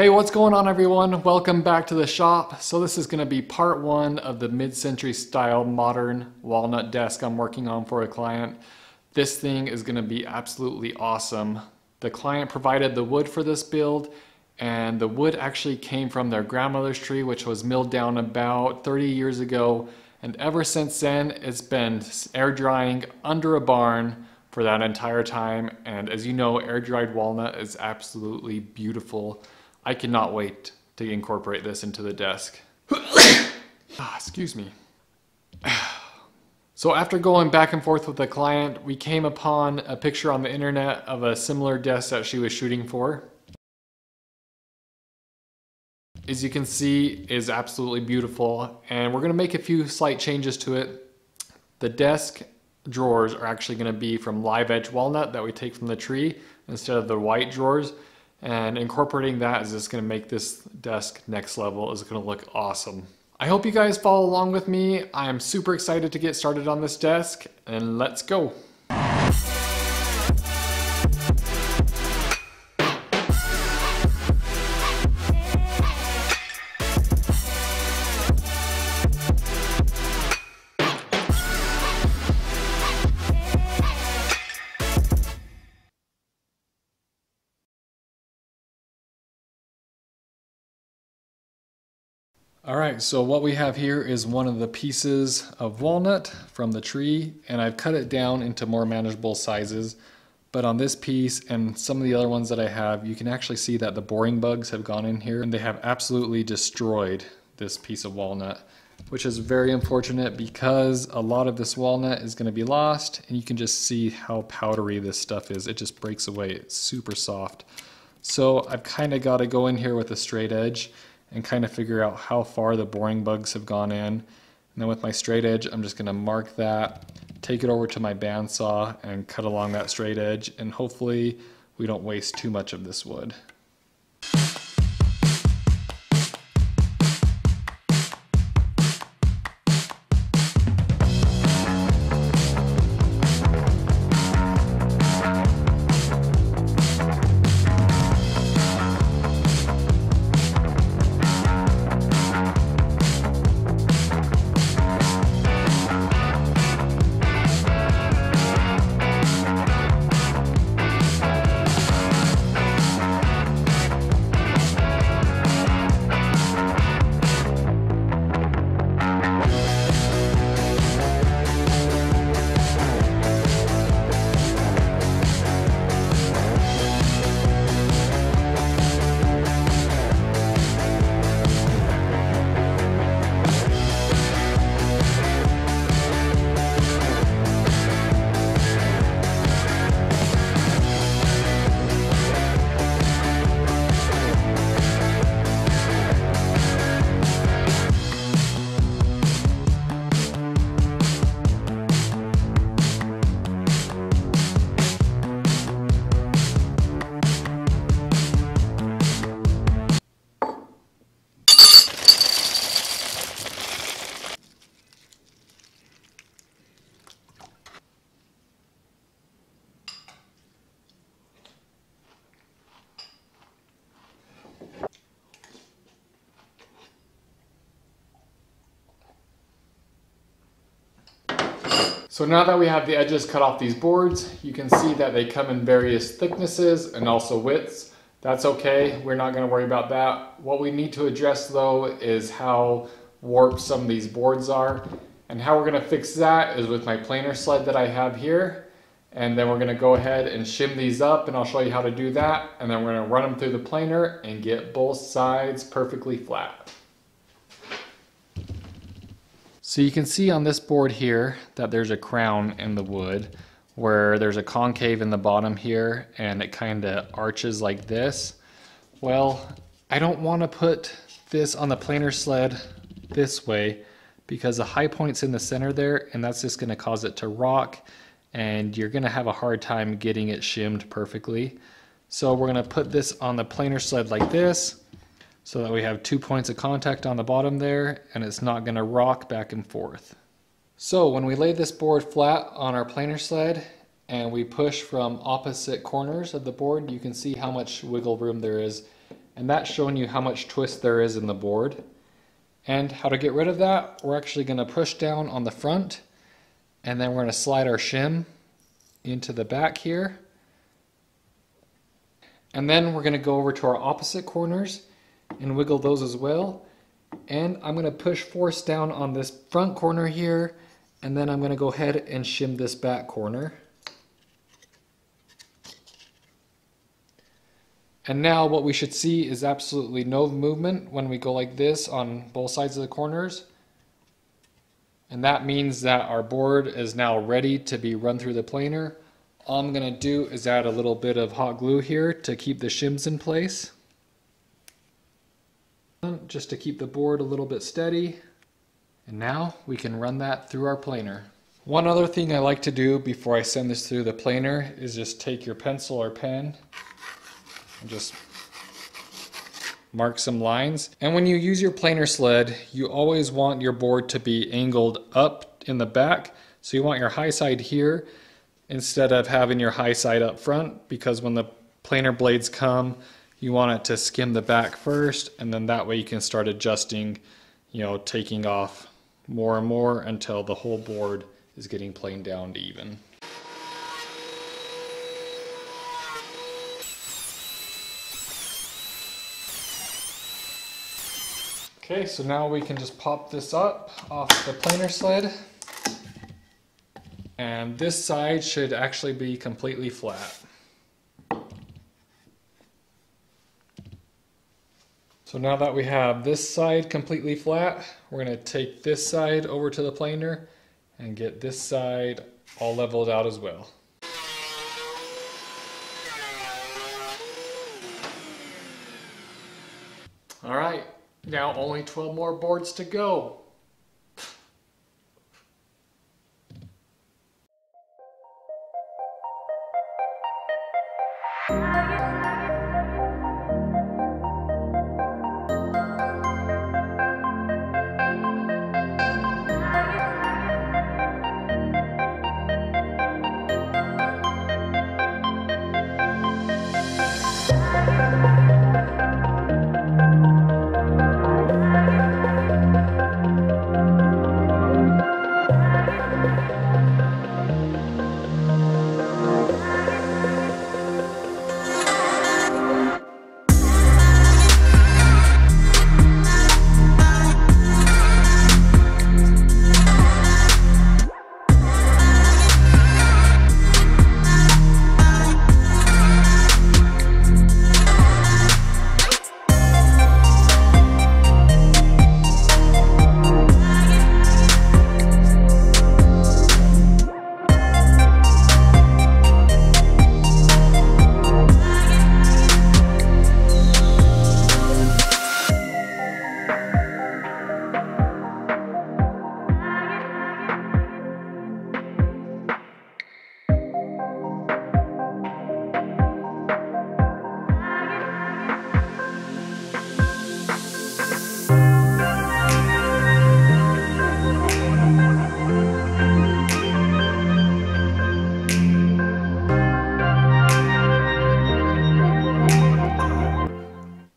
Hey, what's going on everyone? Welcome back to the shop. So this is going to be part one of the mid-century style modern walnut desk I'm working on for a client. This thing is going to be absolutely awesome. The client provided the wood for this build, and the wood actually came from their grandmother's tree, which was milled down about 30 years ago. And ever since then, it's been air drying under a barn for that entire time. And as you know, air dried walnut is absolutely beautiful. I cannot wait to incorporate this into the desk. Excuse me. So after going back and forth with the client, we came upon a picture on the internet of a similar desk that she was shooting for. As you can see, it is absolutely beautiful, and we're going to make a few slight changes to it. The desk drawers are actually going to be from live edge walnut that we take from the tree instead of the white drawers. And incorporating that is just going to make this desk next level. It's going to look awesome. I hope you guys follow along with me. I am super excited to get started on this desk, and let's go. All right, so what we have here is one of the pieces of walnut from the tree, and I've cut it down into more manageable sizes. But on this piece and some of the other ones that I have, you can actually see that the boring bugs have gone in here and they have absolutely destroyed this piece of walnut, which is very unfortunate because a lot of this walnut is going to be lost, and you can just see how powdery this stuff is. It just breaks away. It's super soft. So I've kind of got to go in here with a straight edge and kind of figure out how far the boring bugs have gone in. And then with my straight edge, I'm just gonna mark that, take it over to my bandsaw and cut along that straight edge, and hopefully we don't waste too much of this wood. So now that we have the edges cut off these boards, you can see that they come in various thicknesses and also widths. That's okay, we're not going to worry about that. What we need to address though is how warped some of these boards are. And how we're going to fix that is with my planer sled that I have here. And then we're going to go ahead and shim these up, and I'll show you how to do that. And then we're going to run them through the planer and get both sides perfectly flat. So you can see on this board here that there's a crown in the wood where there's a concave in the bottom here, and it kind of arches like this. Well, I don't want to put this on the planer sled this way because the high point's in the center there, and that's just going to cause it to rock, and you're going to have a hard time getting it shimmed perfectly. So we're going to put this on the planer sled like this, so that we have 2 points of contact on the bottom there, and it's not going to rock back and forth. So when we lay this board flat on our planer sled and we push from opposite corners of the board, you can see how much wiggle room there is, and that's showing you how much twist there is in the board. And how to get rid of that, we're actually going to push down on the front, and then we're going to slide our shim into the back here. And then we're going to go over to our opposite corners and wiggle those as well. And I'm going to push force down on this front corner here, and then I'm going to go ahead and shim this back corner. And now what we should see is absolutely no movement when we go like this on both sides of the corners. And that means that our board is now ready to be run through the planer. All I'm going to do is add a little bit of hot glue here to keep the shims in place. Just to keep the board a little bit steady. And now we can run that through our planer. One other thing I like to do before I send this through the planer is just take your pencil or pen and just mark some lines. And when you use your planer sled, you always want your board to be angled up in the back. So you want your high side here instead of having your high side up front, because when the planer blades come, you want it to skim the back first, and then that way you can start adjusting, you know, taking off more and more until the whole board is getting planed down to even. Okay, so now we can just pop this up off the planer sled. And this side should actually be completely flat. So now that we have this side completely flat, we're going to take this side over to the planer and get this side all leveled out as well. All right, now only 12 more boards to go.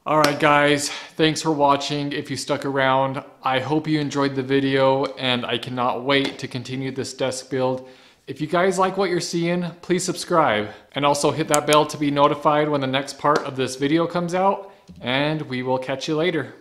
Alright guys, thanks for watching. If you stuck around, I hope you enjoyed the video, and I cannot wait to continue this desk build. If you guys like what you're seeing, please subscribe, and also hit that bell to be notified when the next part of this video comes out, and we will catch you later.